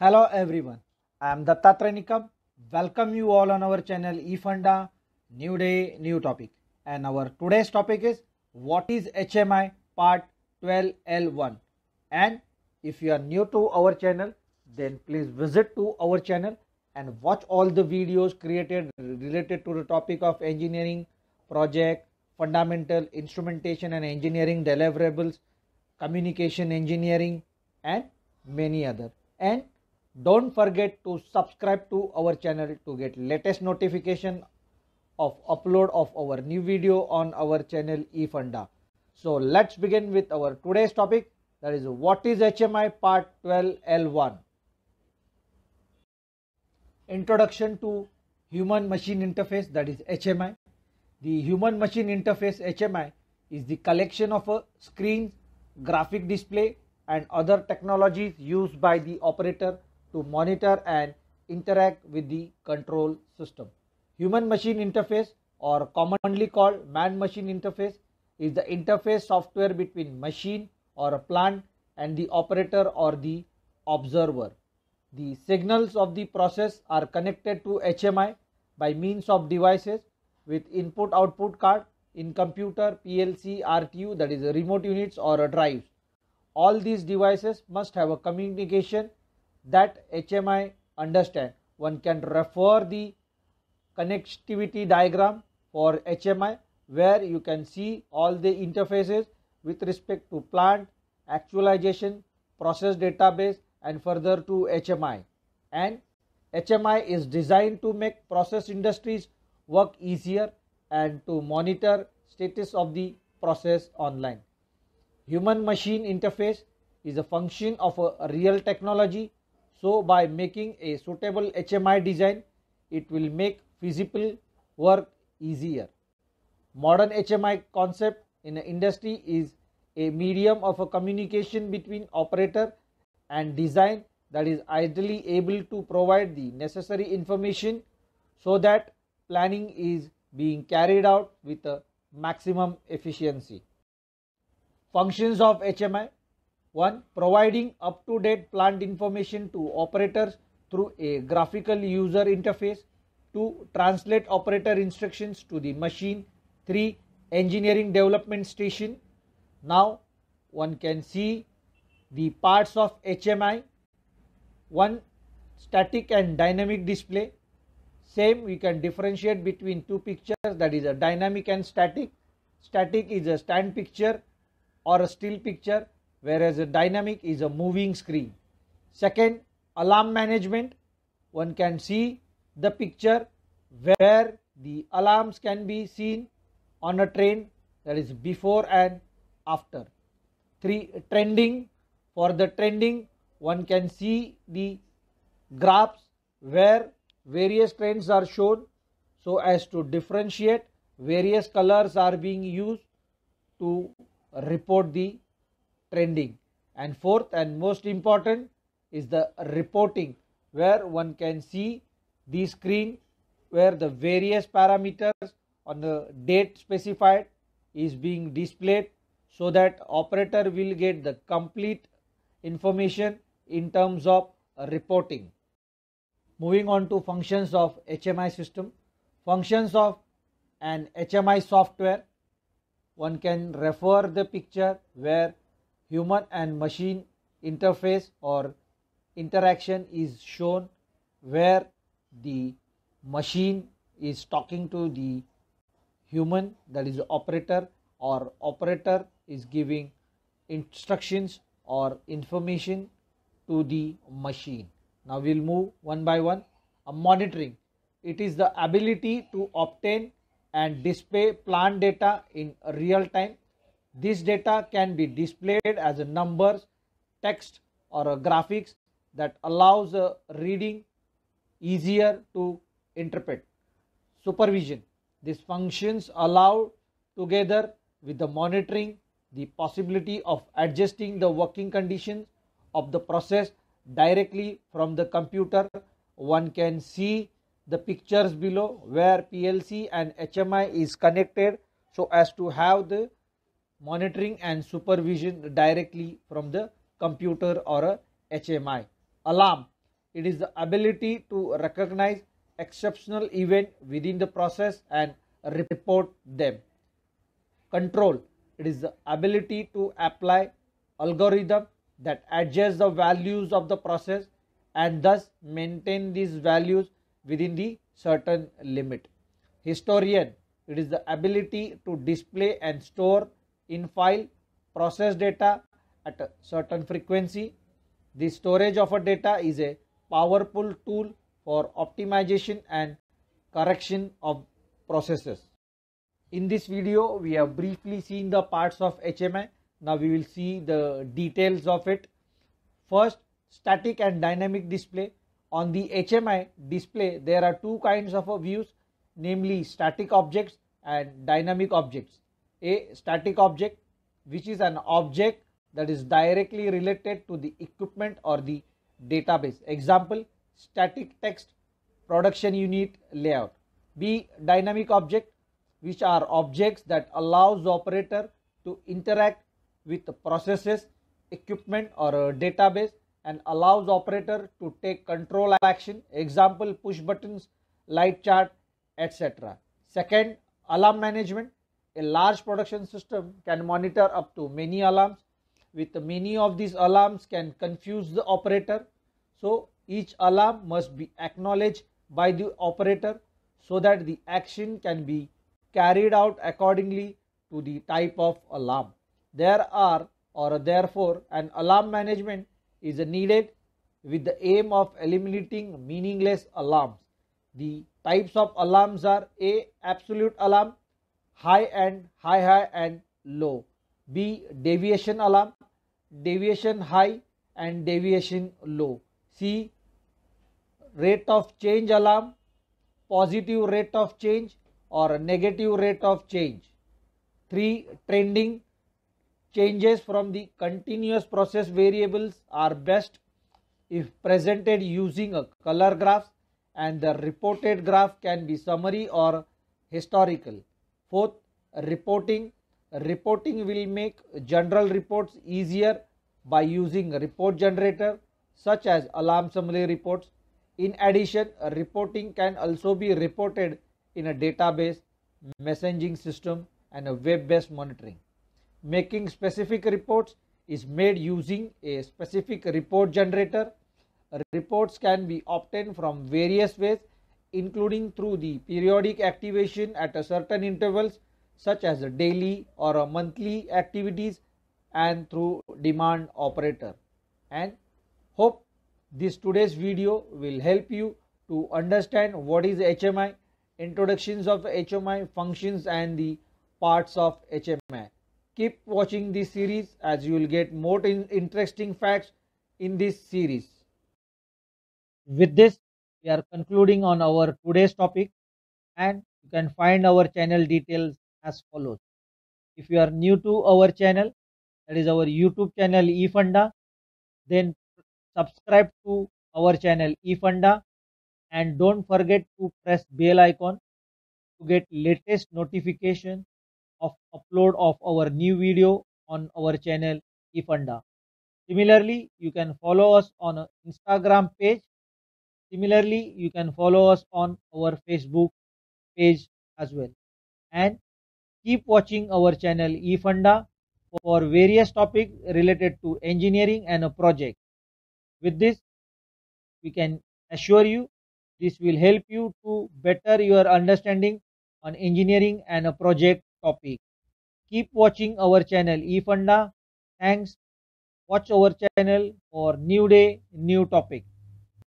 Hello everyone, I am Dattatreya Nikam. Welcome you all on our channel eFunda. New day, new topic. And our today's topic is what is HMI part 12L1. And if you are new to our channel, then please visit to our channel and watch all the videos created related to the topic of engineering, project, fundamental, instrumentation and engineering, deliverables, communication engineering and many other. And don't forget to subscribe to our channel to get latest notification of upload of our new video on our channel eFunda. So let's begin with our today's topic, that is what is HMI part 12L1. Introduction to Human Machine Interface, that is HMI. The Human Machine Interface HMI is the collection of screens, graphic display and other technologies used by the operator to monitor and interact with the control system. Human machine interface, or commonly called man machine interface, is the interface software between machine or a plant and the operator or the observer. The signals of the process are connected to HMI by means of devices with input output card in computer, PLC, RTU, that is remote units or drives. All these devices must have a communication that HMI understand. One can refer the connectivity diagram for HMI where you can see all the interfaces with respect to plant, actualization, process database and further to HMI. And HMI is designed to make process industries work easier and to monitor status of the process online. Human machine interface is a function of a real technology. So by making a suitable HMI design, it will make physical work easier. Modern HMI concept in the industry is a medium of a communication between operator and design that is ideally able to provide the necessary information so that planning is being carried out with a maximum efficiency. Functions of HMI. 1. Providing up-to-date plant information to operators through a graphical user interface. 2. Translate operator instructions to the machine. 3. Engineering development station. Now one can see the parts of HMI. 1. Static and dynamic display. Same, we can differentiate between two pictures, that is a dynamic and static. Static is a stand picture or a still picture, whereas a dynamic is a moving screen. Second, alarm management. One can see the picture where the alarms can be seen on a train, that is before and after. 3. Trending. For the trending, one can see the graphs where various trends are shown so as to differentiate. Various colors are being used to report the trending. And fourth and most important is the reporting, where one can see the screen where the various parameters on the date specified is being displayed so that operator will get the complete information in terms of reporting. Moving on to functions of HMI system. Functions of an HMI software. One can refer the picture where human and machine interface or interaction is shown, where the machine is talking to the human, that is operator, or operator is giving instructions or information to the machine. Now we'll move one by one. Monitoring. It is the ability to obtain and display plant data in real time. This data can be displayed as a numbers, text or a graphics that allows a reading easier to interpret. Supervision. These functions allow, together with the monitoring, the possibility of adjusting the working conditions of the process directly from the computer. One can see the pictures below where PLC and HMI is connected so as to have the monitoring and supervision directly from the computer or a HMI. Alarm. It is the ability to recognize exceptional event within the process and report them. Control. It is the ability to apply algorithm that adjusts the values of the process and thus maintain these values within the certain limit. Historian. It is the ability to display and store in file process data at a certain frequency. The storage of a data is a powerful tool for optimization and correction of processes. In this video, we have briefly seen the parts of HMI. Now we will see the details of it. First, static and dynamic display. On the HMI display, there are two kinds of views, namely static objects and dynamic objects. A static object, which is an object that is directly related to the equipment or the database. Example, static text, production unit layout. B, dynamic object, which are objects that allows the operator to interact with the processes, equipment or a database and allows the operator to take control action. Example, push buttons, light chart, etc. Second, alarm management. A large production system can monitor up to many alarms. With many of these alarms can confuse the operator. So each alarm must be acknowledged by the operator so that the action can be carried out accordingly to the type of alarm. Therefore, an alarm management is needed with the aim of eliminating meaningless alarms. The types of alarms are A, absolute alarm, high and low. B, deviation alarm, deviation high and deviation low. C, rate of change alarm, positive rate of change or a negative rate of change. 3, trending, changes from the continuous process variables are best if presented using a color graph, and the reported graph can be summary or historical. 4, reporting. Reporting will make general reports easier by using a report generator such as alarm summary reports. In addition, reporting can also be reported in a database, messaging system and a web-based monitoring. Making specific reports is made using a specific report generator. Reports can be obtained from various ways, including through the periodic activation at a certain intervals, such as a daily or a monthly activities, and through demand operator. And hope this today's video will help you to understand what is HMI, introductions of HMI, functions and the parts of HMI. Keep watching this series as you will get more interesting facts in this series. With this, we are concluding on our today's topic, and you can find our channel details as follows. If you are new to our channel, that is our YouTube channel eFunda, then subscribe to our channel eFunda and don't forget to press bell icon to get latest notification of upload of our new video on our channel eFunda. Similarly, you can follow us on Instagram page. Similarly, you can follow us on our Facebook page as well. And keep watching our channel eFunda for various topics related to engineering and a project. With this, we can assure you this will help you to better your understanding on engineering and a project topic. Keep watching our channel eFunda. Thanks. Watch our channel for new day, new topic.